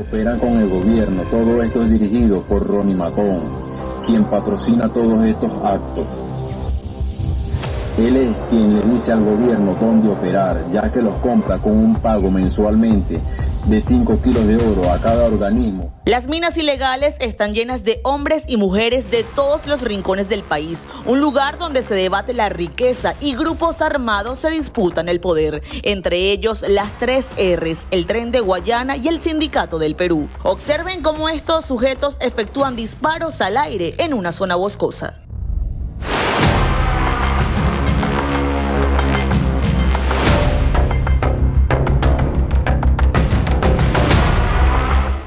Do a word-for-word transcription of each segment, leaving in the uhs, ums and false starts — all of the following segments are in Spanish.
Operan con el gobierno. Todo esto es dirigido por Ronnie Matón, quien patrocina todos estos actos. Él es quien le dice al gobierno dónde operar, ya que los compra con un pago mensualmente de cinco kilos de oro a cada organismo. Las minas ilegales están llenas de hombres y mujeres de todos los rincones del país, un lugar donde se debate la riqueza y grupos armados se disputan el poder, entre ellos las tres R's, el Tren de Guayana y el Sindicato del Perú. Observen cómo estos sujetos efectúan disparos al aire en una zona boscosa.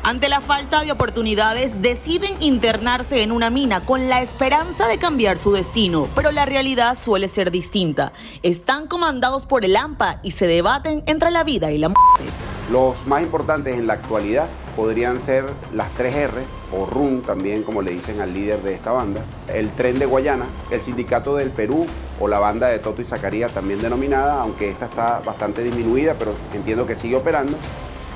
Ante la falta de oportunidades, deciden internarse en una mina con la esperanza de cambiar su destino, pero la realidad suele ser distinta. Están comandados por el AMPA y se debaten entre la vida y la muerte. Los más importantes en la actualidad podrían ser las tres erre, o RUN también, como le dicen al líder de esta banda, el Tren de Guayana, el Sindicato del Perú o la banda de Toto y Zacarías, también denominada, aunque esta está bastante disminuida, pero entiendo que sigue operando.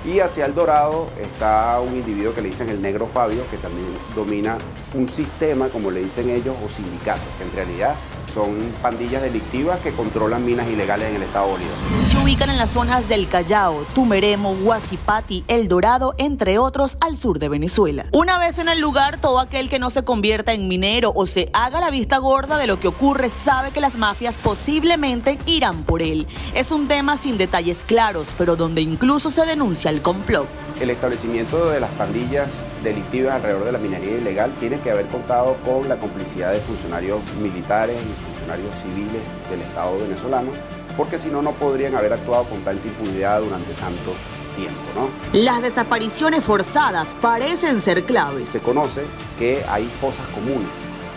Y hacia El Dorado está un individuo que le dicen el Negro Fabio, que también domina un sistema, como le dicen ellos, o sindicatos, que en realidad son pandillas delictivas que controlan minas ilegales en el Estado Bolívar. Se ubican en las zonas del Callao, Tumeremo, Guasipati, El Dorado, entre otros, al sur de Venezuela. Una vez en el lugar, todo aquel que no se convierta en minero o se haga la vista gorda de lo que ocurre sabe que las mafias posiblemente irán por él. Es un tema sin detalles claros, pero donde incluso se denuncia el complot. El establecimiento de las pandillas delictivas alrededor de la minería ilegal tiene que haber contado con la complicidad de funcionarios militares y funcionarios civiles del Estado venezolano, porque si no, no podrían haber actuado con tanta impunidad durante tanto tiempo, ¿no? Las desapariciones forzadas parecen ser claves. Se conoce que hay fosas comunes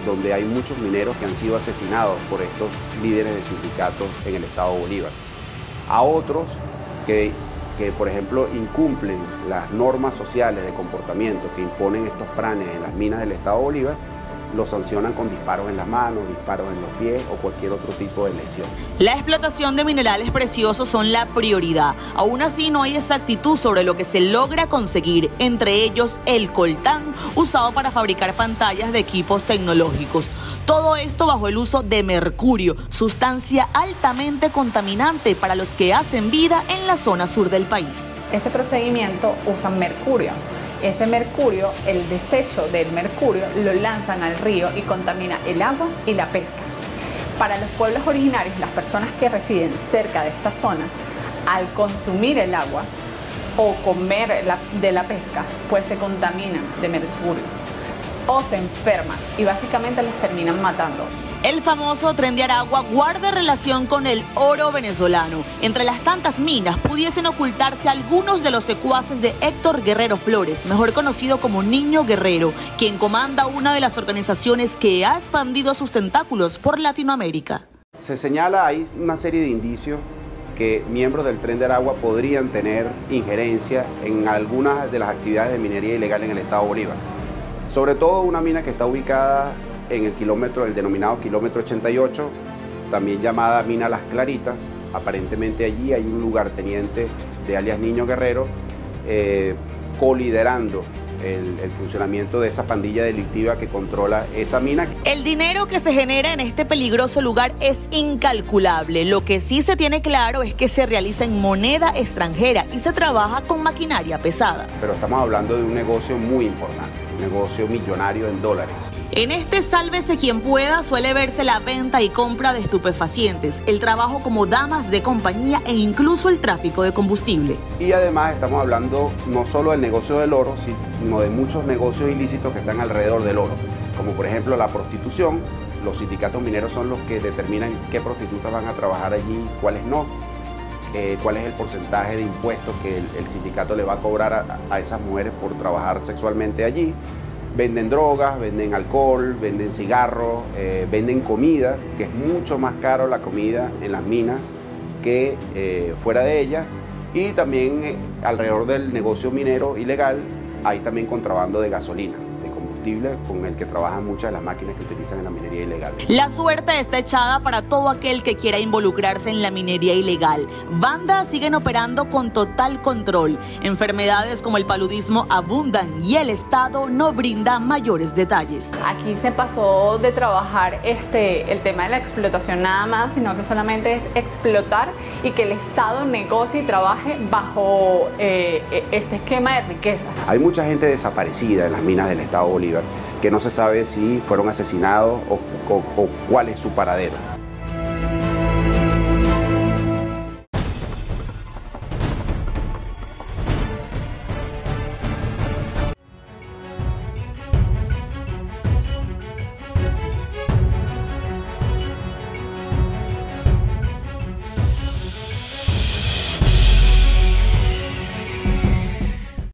donde hay muchos mineros que han sido asesinados por estos líderes de sindicatos en el Estado Bolívar. A otros que... que por ejemplo incumplen las normas sociales de comportamiento que imponen estos planes en las minas del Estado Bolívar, los sancionan con disparos en las manos, disparos en los pies o cualquier otro tipo de lesión. La explotación de minerales preciosos son la prioridad. Aún así no hay exactitud sobre lo que se logra conseguir, entre ellos el coltán, usado para fabricar pantallas de equipos tecnológicos. Todo esto bajo el uso de mercurio, sustancia altamente contaminante para los que hacen vida en la zona sur del país. Este procedimiento usa mercurio. Ese mercurio, el desecho del mercurio, lo lanzan al río y contamina el agua y la pesca. Para los pueblos originarios, las personas que residen cerca de estas zonas, al consumir el agua o comer la, de la pesca, pues se contaminan de mercurio o se enferman y básicamente los terminan matando. El famoso Tren de Aragua guarda relación con el oro venezolano. Entre las tantas minas pudiesen ocultarse algunos de los secuaces de Héctor Guerrero Flores, mejor conocido como Niño Guerrero, quien comanda una de las organizaciones que ha expandido sus tentáculos por Latinoamérica. Se señala ahí una serie de indicios que miembros del Tren de Aragua podrían tener injerencia en algunas de las actividades de minería ilegal en el Estado Bolívar. Sobre todo una mina que está ubicada en el kilómetro, el denominado kilómetro ochenta y ocho, también llamada Mina Las Claritas. Aparentemente allí hay un lugarteniente de alias Niño Guerrero eh, coliderando El, el funcionamiento de esa pandilla delictiva que controla esa mina. El dinero que se genera en este peligroso lugar es incalculable. Lo que sí se tiene claro es que se realiza en moneda extranjera y se trabaja con maquinaria pesada. Pero estamos hablando de un negocio muy importante, un negocio millonario en dólares. En este sálvese quien pueda suele verse la venta y compra de estupefacientes, el trabajo como damas de compañía e incluso el tráfico de combustible. Y además estamos hablando no solo del negocio del oro, sino de muchos negocios ilícitos que están alrededor del oro, como por ejemplo la prostitución. Los sindicatos mineros son los que determinan qué prostitutas van a trabajar allí, cuáles no, eh, cuál es el porcentaje de impuestos que el, el sindicato le va a cobrar a, a esas mujeres por trabajar sexualmente allí. Venden drogas, venden alcohol, venden cigarros, eh, venden comida, que es mucho más caro la comida en las minas que eh, fuera de ellas. Y también eh, alrededor del negocio minero ilegal hay también contrabando de gasolina, de combustible. combustible con el que trabajan muchas de las máquinas que utilizan en la minería ilegal. La suerte está echada para todo aquel que quiera involucrarse en la minería ilegal. Bandas siguen operando con total control. Enfermedades como el paludismo abundan y el Estado no brinda mayores detalles. Aquí se pasó de trabajar este, el tema de la explotación nada más, sino que solamente es explotar y que el Estado negocie y trabaje bajo eh, este esquema de riqueza. Hay mucha gente desaparecida en las minas del Estado Bolívar que no se sabe si fueron asesinados o, o, o cuál es su paradero.